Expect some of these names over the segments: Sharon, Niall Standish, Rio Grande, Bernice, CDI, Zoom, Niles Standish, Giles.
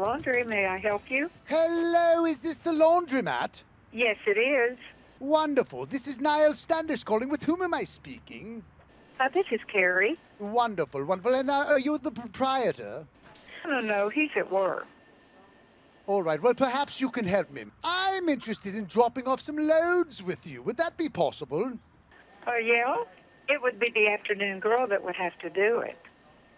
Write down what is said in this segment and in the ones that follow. laundry. May I help you? Hello, is this the laundromat? Yes, it is. Wonderful. This is Niles Standish calling. With whom am I speaking? This is Carrie. Wonderful, wonderful. And are you the proprietor? No, he's at work. All right, well, perhaps you can help me. I'm interested in dropping off some loads with you. Would that be possible? Oh, yeah? It would be the afternoon girl that would have to do it.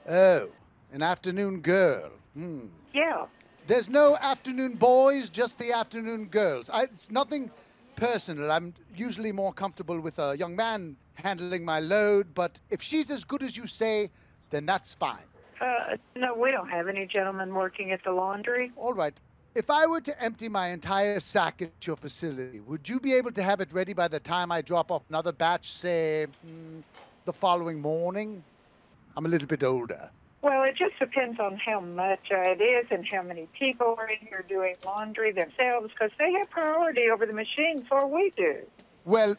Oh, an afternoon girl. Hmm. Yeah. There's no afternoon boys, just the afternoon girls. It's nothing personal. I'm usually more comfortable with a young man handling my load, but if she's as good as you say, then that's fine. No, we don't have any gentlemen working at the laundry. All right. If I were to empty my entire sack at your facility, would you be able to have it ready by the time I drop off another batch, say, the following morning? I'm a little bit older. Well, it just depends on how much it is and how many people are in here doing laundry themselves, because they have priority over the machine before we do. Well,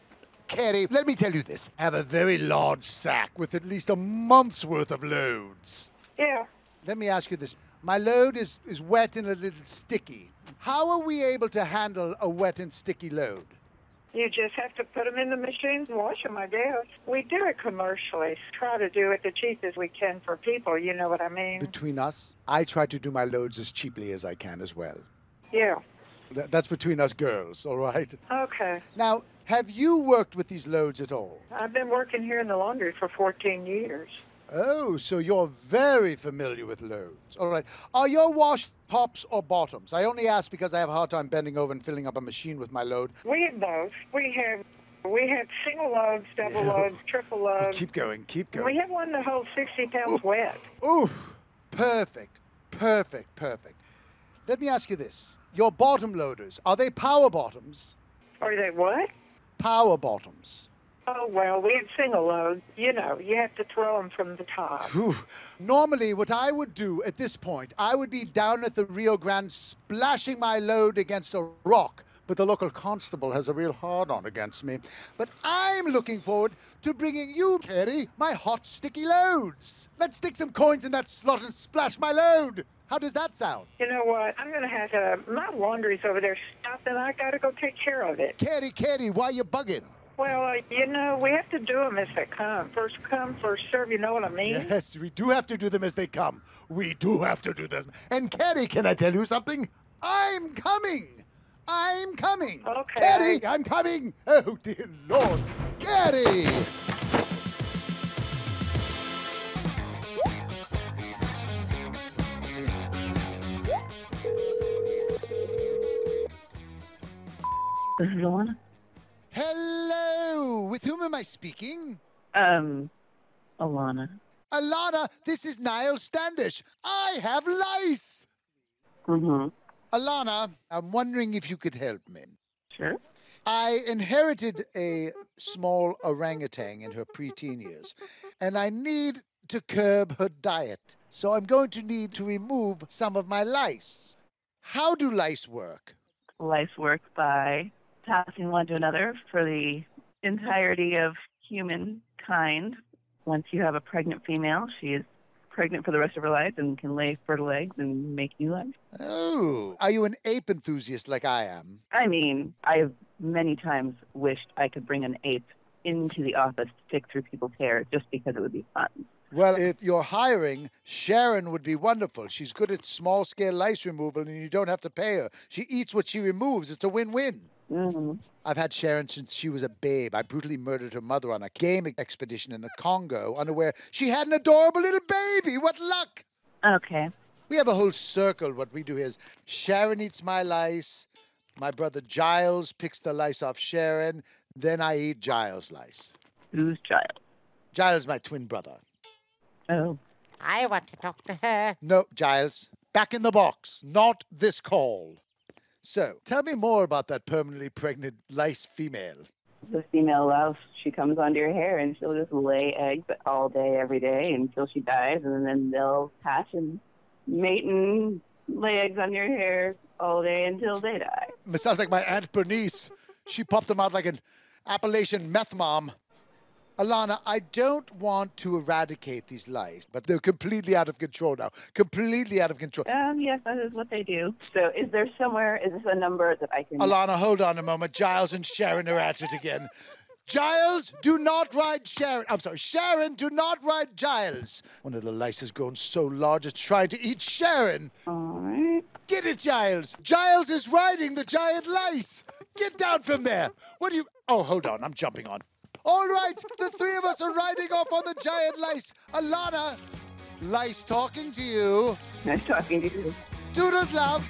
Carrie, let me tell you this. I have a very large sack with at least a month's worth of loads. Yeah. Let me ask you this. My load is wet and a little sticky. How are we able to handle a wet and sticky load? You just have to put them in the machines and wash them, I guess. We do it commercially. Try to do it the cheapest we can for people, you know what I mean? Between us, I try to do my loads as cheaply as I can as well. Yeah. That's between us girls, all right? Okay. Now, have you worked with these loads at all? I've been working here in the laundry for 14 years. Oh, so you're very familiar with loads. All right. Are your wash tops or bottoms? I only ask because I have a hard time bending over and filling up a machine with my load. We have both. We have single loads, double loads, triple loads. Keep going, keep going. We have one that holds 60 pounds wet. Oof. Perfect, perfect, perfect. Let me ask you this. Your bottom loaders, are they power bottoms? Are they what? Power bottoms. Oh, well, we had single loads. You know, you have to throw them from the top. Ooh. Normally, what I would do at this point, I would be down at the Rio Grande splashing my load against a rock, but the local constable has a real hard-on against me. But I'm looking forward to bringing you, Carrie, my hot, sticky loads. Let's stick some coins in that slot and splash my load. How does that sound? You know what? I'm going to have to... My laundry's over there stuffed, and I got to go take care of it. Carrie, why you bugging? Well, you know, we have to do them as they come. First come, first serve, you know what I mean? Yes, we do have to do them as they come. We do have to do them. And, Carrie, can I tell you something? I'm coming. I'm coming. Okay. Carrie, I'm coming. Oh, dear Lord. Carrie! This is Lorna. Hello! With whom am I speaking? Alana. Alana, this is Niall Standish. I have lice! Mm-hmm. Alana, I'm wondering if you could help me. Sure. I inherited a small orangutan in her preteen years, and I need to curb her diet. So I'm going to need to remove some of my lice. How do lice work? Lice work by... passing one to another for the entirety of humankind. Once you have a pregnant female, she is pregnant for the rest of her life and can lay fertile eggs and make new life. Oh, are you an ape enthusiast like I am? I mean, I have many times wished I could bring an ape into the office to pick through people's hair just because it would be fun. Well, if you're hiring, Sharon would be wonderful. She's good at small-scale lice removal, and you don't have to pay her. She eats what she removes. It's a win-win. Mm-hmm. I've had Sharon since she was a babe. I brutally murdered her mother on a game expedition in the Congo, unaware she had an adorable little baby. What luck! Okay. We have a whole circle. What we do is Sharon eats my lice, my brother Giles picks the lice off Sharon, then I eat Giles' lice. Who's Giles? Giles, my twin brother. Oh. I want to talk to her. No, Giles. Back in the box. Not this call. So, tell me more about that permanently pregnant lice female. The female louse, she comes onto your hair and she'll just lay eggs all day, every day until she dies, and then they'll hatch and mate and lay eggs on your hair all day until they die. It sounds like my Aunt Bernice. She popped them out like an Appalachian meth mom. Alana, I don't want to eradicate these lies, but they're completely out of control now. Completely out of control. Yes, that is what they do. So is there somewhere, is this a number that I can... Alana, hold on a moment. Giles and Sharon are at it again. Giles, do not ride Sharon. I'm sorry, Sharon, do not ride Giles. One of the lice has grown so large it's trying to eat Sharon. All right. Get it, Giles. Giles is riding the giant lice. Get down from there. What do you... Oh, hold on, I'm jumping on. All right, the three of us are riding off on the giant lice. Alana, lice talking to you. Nice talking to you. Doodles love.